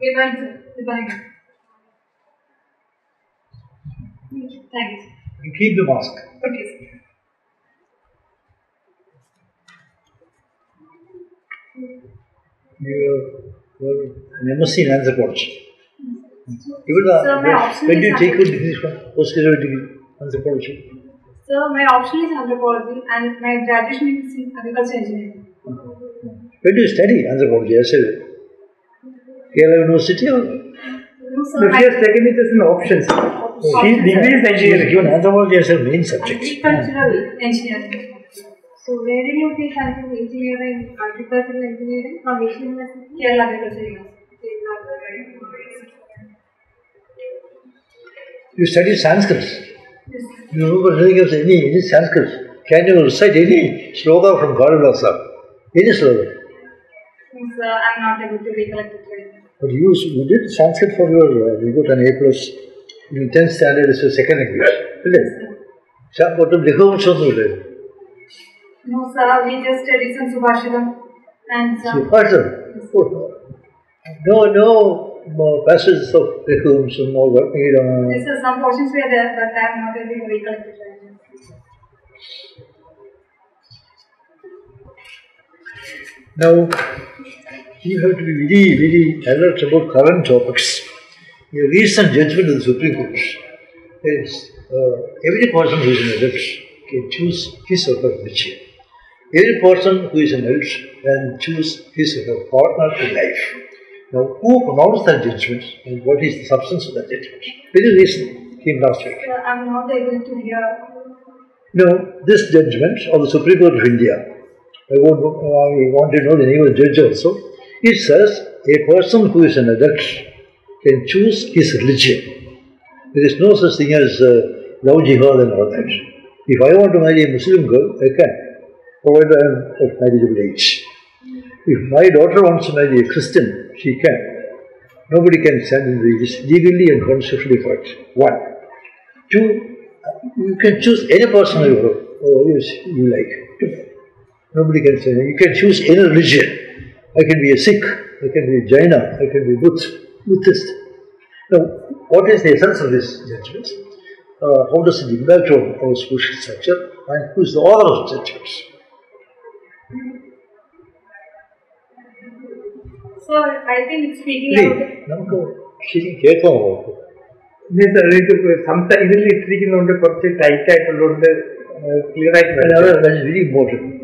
Thank you. Keep the mask. Okay, sir. You were embassy in answer coach. When do you take your degree from postgraduate degree anthropology? Sir, my option is anthropology and my graduation is in agricultural engineering. Where do you study anthropology? Kerala University or? No, sir. If you are taking it as an option, sir. She degrees engineering. Given anthropology as her main subject. Agricultural engineering. So where did you take agricultural engineering from which university? Kerala Agricultural University. You study Sanskrit. Yes. You remember nothing else, any Sanskrit. Can you recite any slogan from Kalidasa? Any slogan? No, sir, I am not able to recollect it right now. But you did Sanskrit for your, you got an A plus in 10th standard as your second language, isn't it? Yes, sir. No, sir, we just studied some Subhashitam and Subhashitam? Oh, no passages of Rikums and all that. Yes, sir, some portions were there, but I am not able to recollect it right now. Now, you have to be very, very alert about current topics. A recent judgment of the Supreme Court is every person who is an adult can choose his or her virtue. Every person who is an adult can choose his or her partner in life. Now, who pronounced that judgment and what is the substance of that judgment? Very recent, came last week. Sir, I am not able to hear. No, this judgment of the Supreme Court of India, I want to know the name of the judge also. It says a person who is an adult can choose his religion. There is no such thing as love jihad and all that. If I want to marry a Muslim girl, I can. Provided I am of marriageable age. If my daughter wants to marry a Christian, she can. Nobody can stand in the legally and constitutionally for it. One. Two, you can choose any person you like. Two, nobody can stand. You can choose any religion. I can be a Sikh, I can be a Jaina, I can be a Buddhist. Now, what is the essence of this judgment? How does it impact our social structure? And who is the author of judgments? Sir, I think it's speaking out. That's very important.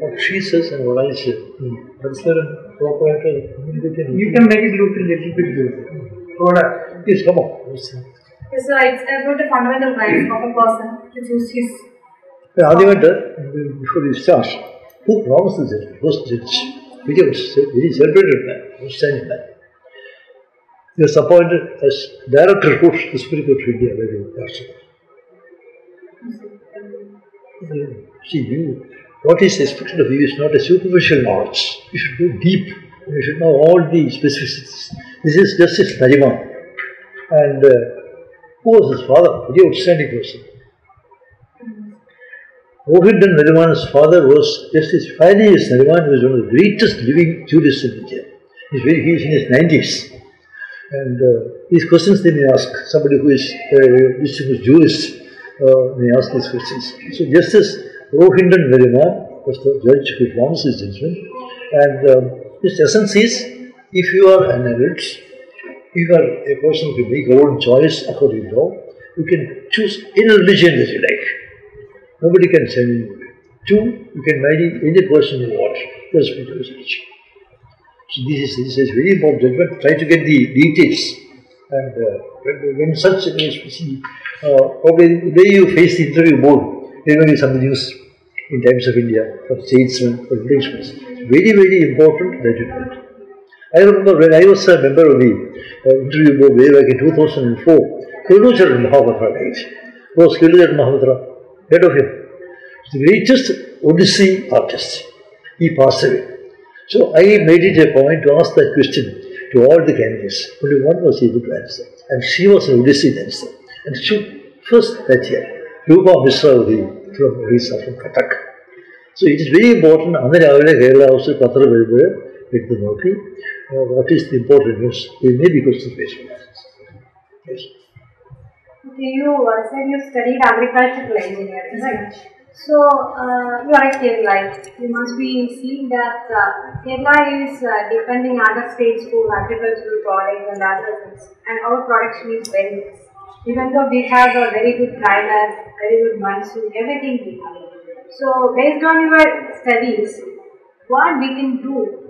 What she says and what I say. You can make it look a little bit good. Please come on. Yes, sir, it's about the fundamental rights of a person to choose his. Before you start, who pronounced the judgment? First judge. Which was a very celebrated man, outstanding man. He was appointed as Director of the Supreme Court of India by the Chancellor. See, what is expected of you is not a superficial knowledge. You should go deep. You should know all the specificities. This is Justice Nariman. And who was his father? A very outstanding person. Rohinton Nariman's father was Justice Fanius Nariman, who is one of the greatest living jurists in India. He is in his 90s. And these questions they may ask, somebody who is distinguished jurist may ask these questions. So Justice Rohinton Nariman was the judge who pronounced his judgment. And his essence is, if you are an adult, you are a person who can make your own choice according to law, you can choose any religion that you like. Nobody can send you. Two, you can marry any person you want. That's what it is. So this is very important judgment. Try to get the details. And when such an HPC, probably the way you face the interview board, there will be some news in Times of India, for statesmen, for Englishmen. It's very, very important judgment. I remember when I was a member of the interview board way back in 2004, Kulocher Lalwafa was Kulocher Mahendra. Heard of him. The greatest Odissi artist. He passed away. So I made it a point to ask that question to all the candidates. Only one was able to answer. And she was an Odissi dancer. And she first that year, Rupa Mishra from Odissi, from Katak. So it is very important. Kerala also Kathar Velbura, what is the importance of the Navy Coastal Space Force. Yes. You said you studied agricultural engineering, right? So, you are at Kerala. You must be seeing that Kerala is depending on other states for agricultural products and other things, and our production is very less. Even though we have a very good climate, very good monsoon, everything we have. So, based on your studies, what we can do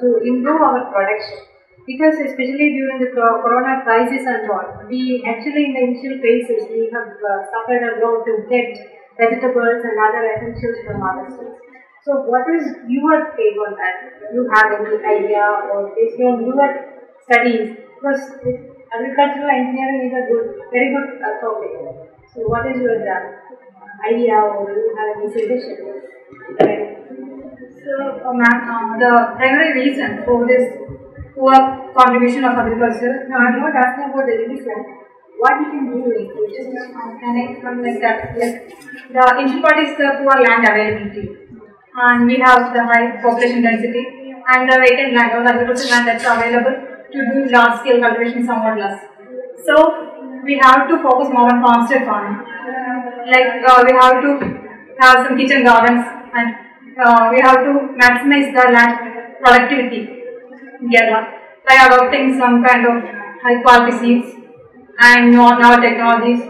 to improve our production? Because especially during the corona crisis and all, we actually in the initial phases, we have suffered a lot to get vegetables and other essentials from other states. So, what is your take on that? You have any idea, or based on your studies? Because agricultural engineering is a very good topic. So, what is your idea, or you have any suggestion? Okay. So, ma'am, the primary reason for this poor contribution of agriculture. Now, I'm not asking about the reason. What we can do is, just connect from like that, like the issue part is the poor land availability, and we have the high population density and the vacant land or the agricultural land that's available to do large scale cultivation somewhat less. So we have to focus more on farmstead farming. Like we have to have some kitchen gardens, and we have to maximize the land productivity together by adopting some kind of high quality seeds and our technologies,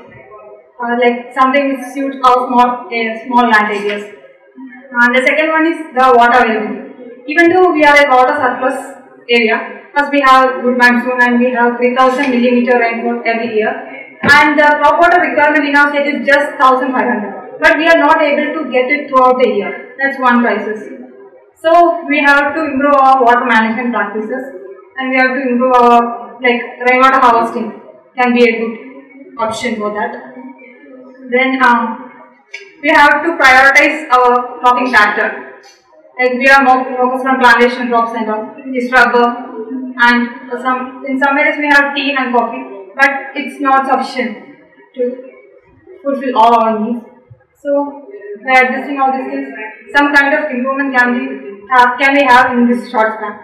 like something which suits our small land areas. And the second one is the water availability. Even though we are a water surplus area, because we have good monsoon and we have 3000 millimeter rainfall every year, and the crop water requirement in our state is just 1500, but we are not able to get it throughout the year. That's one crisis. So we have to improve our water management practices, and we have to improve our rainwater harvesting. Can be a good option for that. Then we have to prioritize our cropping factor. Like we are more focused on plantation crops and all, is rubber, and in some areas we have tea and coffee, but it's not sufficient to fulfill all our needs. So by adjusting all these things, some kind of improvement can we have in this short span.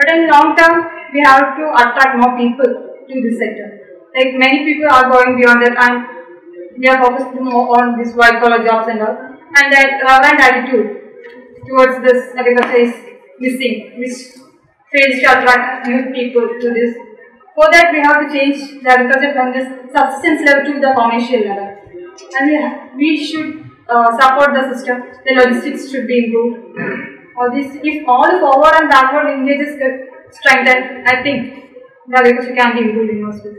But in long term, we have to attract more people to this sector. Like many people are going beyond that, and they are focused more on this white collar jobs and all, and that relevant attitude towards this agriculture is missing, which fails to attract new people to this. For that we have to change the agriculture from this subsistence level to the commercial level, and we should support the system. The logistics should be improved. All this, if all the forward and backward linkages get strengthened, I think the agriculture can be improved in our state.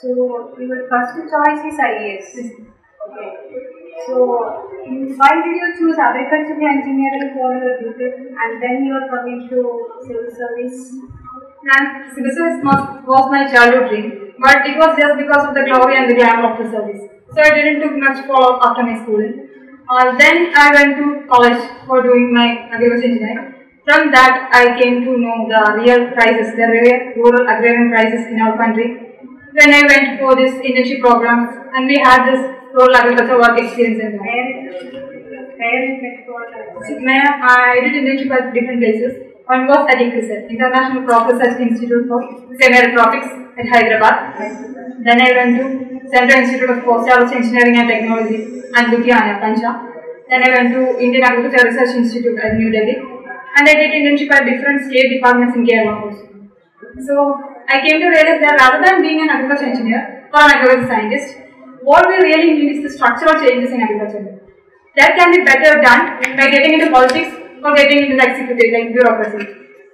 So, your first choice is IAS. Yes. Okay. So, why did you choose agricultural engineering for your degree, and then you are coming to civil service? And civil service was my childhood dream, but it was just because of the glory and the glamour of the service. So, I didn't do much follow up after my schooling. Then I went to college for doing my agriculture engineering. From that, I came to know the real crisis, the real rural agrarian crisis in our country. When I went for this internship program, and we had this rural agriculture work experience in there. I did internship at different places. One was at ICRISET, International Crop Research Institute for Semi-Tropics at Hyderabad. Yes. Then I went to Central Institute of Postal Engineering and Technology at Ludhiana, Punjab. Then I went to Indian Agricultural Research Institute at New Delhi. And I did internship at different state departments in Kerala also. So, I came to realize that rather than being an agriculture engineer or an agriculture scientist, what we really need is the structural changes in agriculture. That can be better done by getting into politics or getting into the executive, like bureaucracy.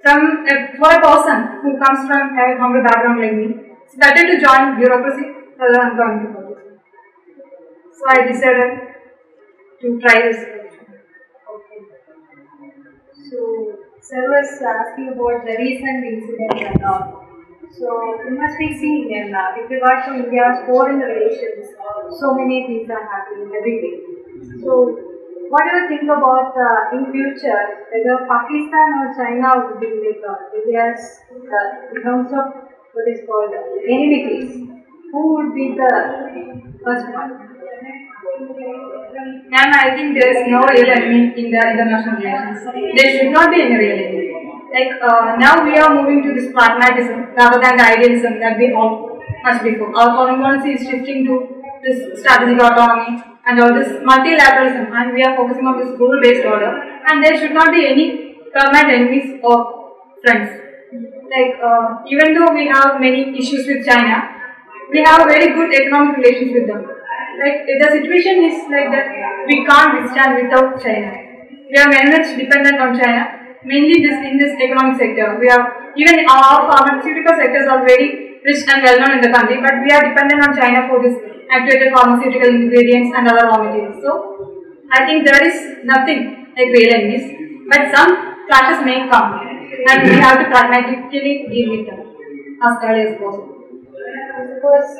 For a person who comes from a humble background like me, it's better to join bureaucracy rather than going into politics. So I decided to try this. Okay. So, sir was asking about the recent incident and all. So, we must be seeing them now. With regard to India's foreign relations, so many things are happening every day. So, what do you think about in future, whether Pakistan or China would be like India's, in terms of what is called enmities? Who would be the first one? Ma'am, I think there is no real enemy in the international relations. There should not be any real enemy. Like now we are moving to this pragmatism rather than the idealism that we all much before. Our foreign policy is shifting to this strategic autonomy and all this multilateralism, and we are focusing on this goal-based order. And there should not be any permanent enemies or friends. Like even though we have many issues with China, we have very good economic relations with them. Like the situation is like that we can't withstand without China. We are very much dependent on China. Mainly this in this economic sector, we have even our pharmaceutical sectors are very rich and well known in the country, but we are dependent on China for this activated pharmaceutical ingredients and other raw materials. So I think there is nothing like real enemies, but some clashes may come, and we have to pragmatically deal with them as early as possible. Of course,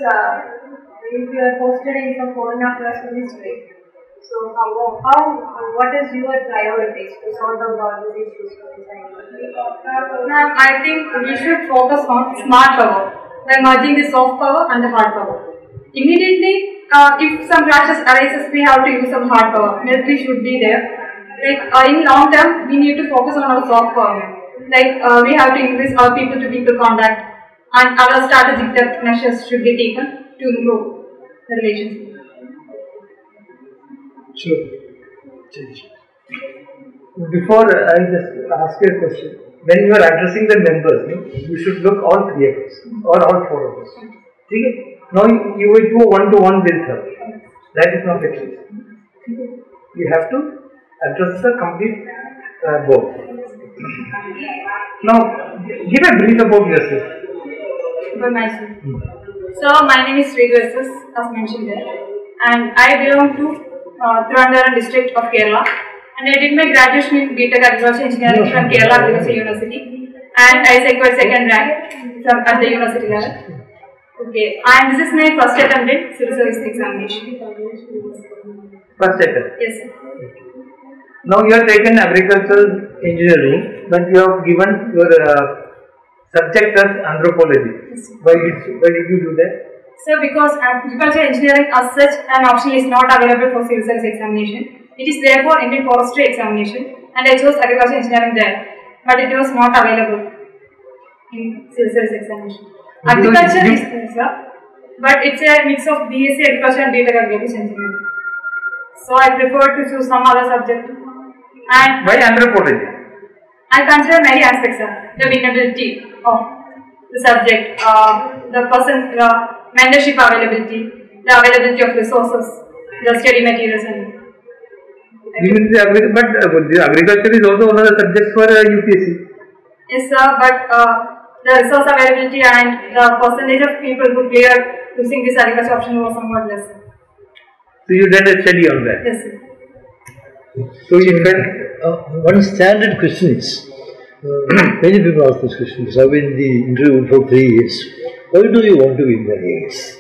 if you are posted in some foreign affairs ministry, so what is your priorities to solve all these issues for the time? Ma'am, I think we should focus on smart power by merging the soft power and the hard power. Immediately, if some clashes arises, we have to use some hard power. Military should be there. Like in long term, we need to focus on our soft power. Like we have to increase our people-to-people contact, and our strategic depth measures should be taken to improve the relations. Sure. Change. Before I just ask you a question, when you are addressing the members, no, you should look all three of us or all four of us. Okay? Now you will go one-to-one with her. That is not the case. You have to address the complete board. Now, give a brief about yourself. About myself. So, my name is Sreethu S S, as mentioned there, and I belong to Trivandrum district of Kerala, and I did my graduation in B.Tech Agricultural Engineering from Kerala Agricultural University, and I secured second rank from at the university level. Okay, and this is my first attempt at civil service examination. First attempt? Yes, sir. Now you have taken agricultural engineering, but you have given your subject as anthropology. Yes, why did you do that? So, because agriculture engineering as such an option is not available for civil service examination, it is therefore Indian forestry examination, and I chose agriculture engineering there, but it was not available in civil service examination. Agriculture is there, but it's a mix of BSc agriculture and B.Tech agriculture engineering. So, I preferred to choose some other subject. And why anthropology? I consider many aspects of the winnability of the subject, the person. Mentorship availability, the availability of resources, the study materials, and but agriculture is also one of the subjects for UPSC. Yes, sir, but the resource availability and the percentage of people who cleared using this agriculture option was somewhat less. So you did a study on that? Yes, sir. So in fact, one standard question is, many people ask this question because I've been in the interview for 3 years. Why do you want to be in the IAS?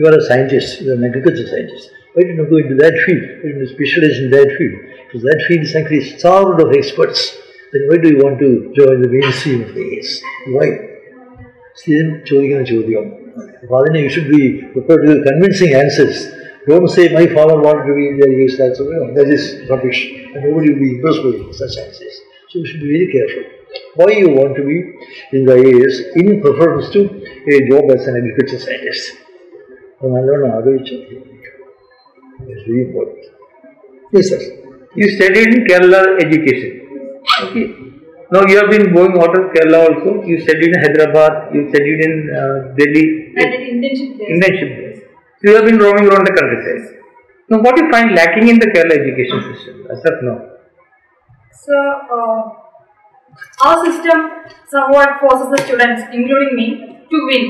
You are a scientist, you are an agriculture scientist. Why do you not go into that field? Why do you specialize in that field? Because that field is actually starved of experts. Then why do you want to join the mainstream of the IAS? Why? Father, you should be prepared with convincing answers. Don't say, my father wanted to be in the IAS, that's all. That is rubbish. And nobody will be impressed with such answers. So you should be very careful. Why you want to be in the IAS in preference to a job as an agriculture scientist? That's very important. Yes, sir. You studied in Kerala education. Okay. Now you have been going out of Kerala also. You studied in Hyderabad. You studied in Delhi. I did internship there. Internship there. So you have been roaming around the countryside. Now what do you find lacking in the Kerala education system as of now? So, our system somewhat forces the students, including me, to win.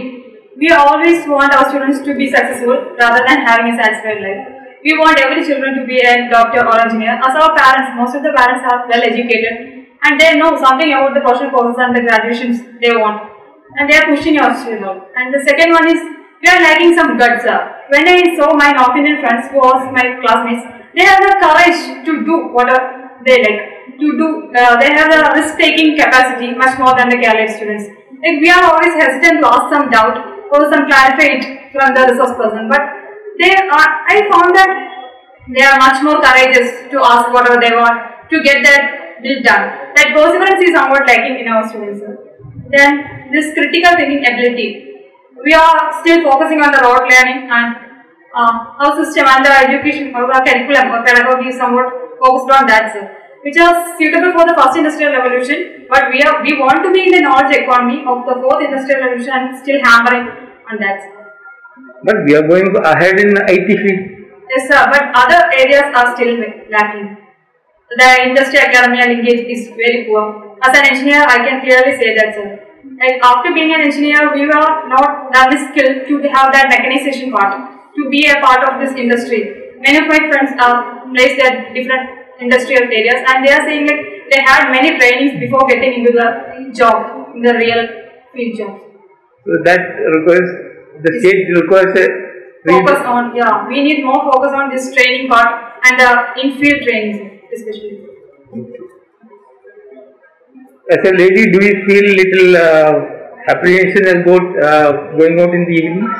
We always want our students to be successful rather than having a satisfied life. We want every children to be a doctor or engineer. As our parents, most of the parents are well educated and they know something about the professional courses and the graduations they want. And they are pushing our children. And the second one is, we are lacking some guts. When I saw my North Indian friends who are my classmates, they have the courage to do whatever they like. They have a risk-taking capacity much more than the Kerala students. Like we are always hesitant to ask some doubt or some clarify it from the resource person. But I found that They are much more courageous to ask whatever they want to get that deal done. That perseverance is somewhat lacking in our students. Then this critical thinking ability. We are still focusing on the rote learning, and our system and the education, our curriculum or pedagogy is somewhat focused on that, sir, which are suitable for the first industrial revolution. But we want to be in the knowledge economy of the fourth industrial revolution and still hammering on that, sir. But we are going ahead in IT field. Yes, sir, but other areas are still lacking. The industry-academia linkage is very poor. As an engineer, I can clearly say that, sir. Like after being an engineer, we were not that skilled to have that mechanization part, to be a part of this industry. Many of my friends are placed at different industrial areas, and they are saying that they had many trainings before getting into the job, in the real field job. So that requires, the state requires a focus on, yeah, we need more focus on this training part and the in-field training especially. As a lady, do you feel little apprehension about going out in the evening?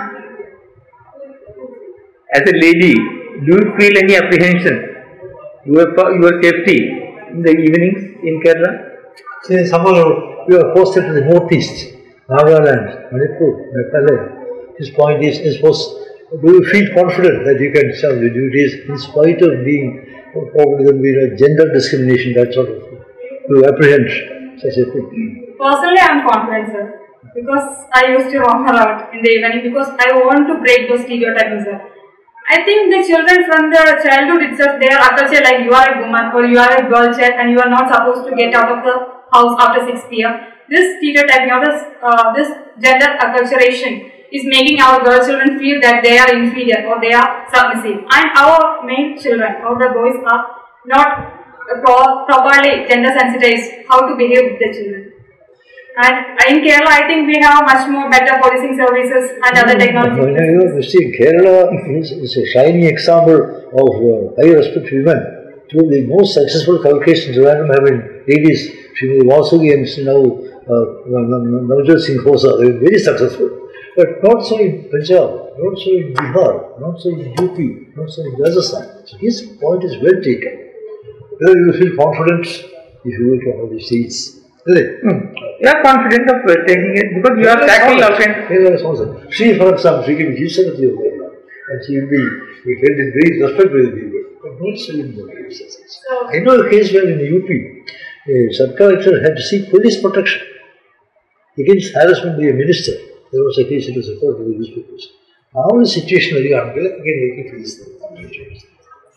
As a lady, do you feel any apprehension for your safety in the evenings in Kerala? See, somehow we are posted to the northeast, Nagaland, Manipur, Meghalaya. His point is, do you feel confident that you can serve your duties in spite of being gender discrimination, that sort of thing? Do you apprehend such a thing? Personally, I am confident, sir, because I used to roam around in the evening because I want to break those stereotypes, sir. I think the children from the childhood itself, they are acculturated like you are a woman or you are a girl child and you are not supposed to get out of the house after 6 p.m. This stereotyping or this gender acculturation is making our girl children feel that they are inferior or they are submissive, and our male children or the boys are not properly gender sensitized how to behave with the children. And in Kerala, I think we have much more better policing services and other technologies. You see, Kerala is a shining example of high respect for women. Two of the most successful publications random have been ladies, Srimati Vasuki and now Naveen Jindal Singh Kohli. They are very successful. But not so in Punjab, not so in Bihar, not so in UP, not so in Rajasthan. So his point is well taken. Whether you feel confident if you go to all these things. You are confident of taking it because you are tackling it. She, for example, she can give something over there and she will be held in great respect by the people. But not so in the cases. I know a case where in UP, a sub-collector had to seek police protection against harassment by a minister. There was a case that was reported to the newspapers. Now the situation is again making for this.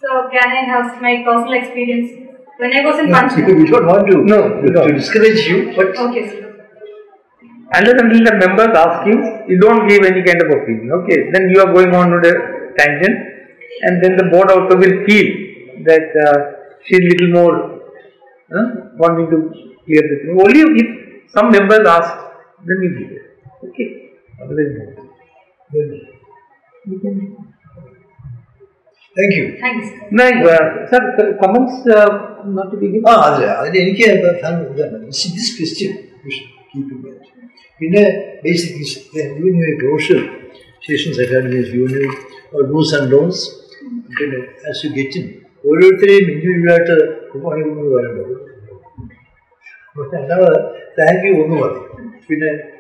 So, can I have my personal experience? When I was in Punjab. We don't want to, to discourage you, but. Okay, sir. Unless until the members ask you, you don't give any kind of opinion. Okay, then you are going on to the tangent, and then the board also will feel that she is little more wanting to clear the thing. Only if some members ask, then you give it. Okay. Thank you. Thanks. Sir, comments not to begin? See, this question you should keep in mind. In a basically, you know, a brochure, Sessions Academies, you know, or do's and don'ts, as you get in. Over time, you have to go on and on. Thank you, Onuva.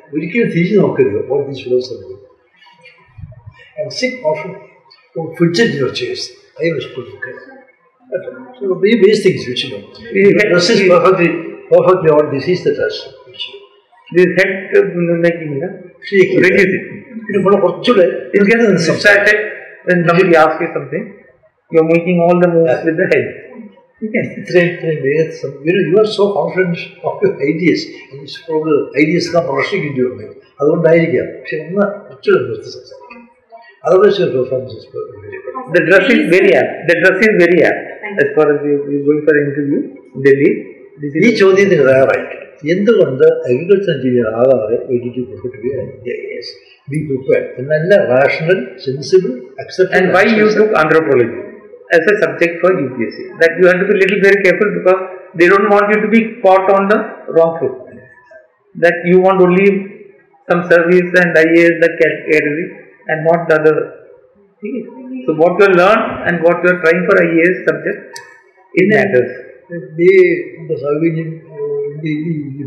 Original thesis of all these philosophers. And sick often fits in your chest. I was put to care. So, very base things which you know. This is perfectly on disease that has. This head making, she raises it. You know, for children, it gets subsided when somebody asks you something. You are making all the moves with the head. You are so confident of your ideas, and it's probably ideas come rushing into your mind. Otherwise, your performance is very good. The dress is very apt. As far as you are going for an interview in Delhi, this is. Each of these things are right. Agriculture engineer are edited to be an IAS. Be prepared. Rational, sensible, acceptable. And why you took anthropology as a subject for UPSC, that you have to be little very careful because they don't want you to be caught on the wrong foot. That you want only some service and IAS the category and not the other. So what you learn and what you are trying for IAS subject, it matters. They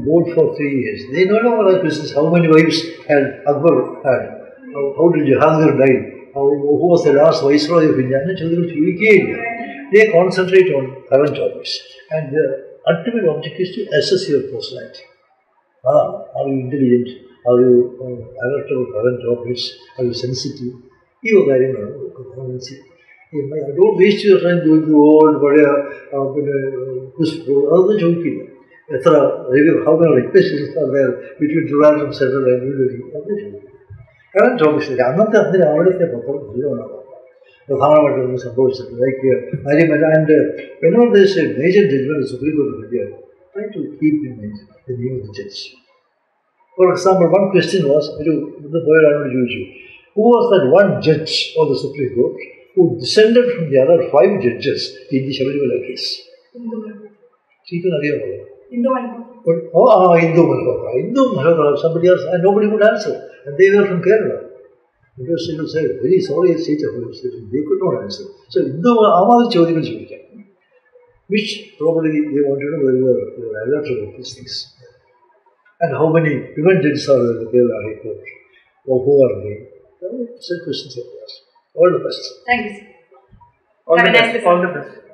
vote for 3 years. They no longer ask questions. How many wives had Akbar had? How did Jahangir die? Who was the last viceroy of India? They concentrate on current topics, and the ultimate object is to assess your personality. Are you intelligent? Are you alert to current topics? Are you sensitive? You are very sensitive. Don't waste your time going through old, how many requests are there between Trivandrum and Central and New Delhi? Current topics, they are not the only thing. Like here, and whenever there is a major judgment of the Supreme Court of India, try to keep in mind the name of the judge. For example, one question was, who was that one judge of the Supreme Court who descended from the other 5 judges in the Shabrimala case? Indu man. Somebody else, and nobody would answer, and they were from Kerala. Because it was a very sorry state of university, they could not answer. So, Indu man, which probably they wanted to know whether they were alert about these things. And how many women judges are there in the Kerala High Court? Or who are they? Such questions are asked. All the best. Thanks. All the best.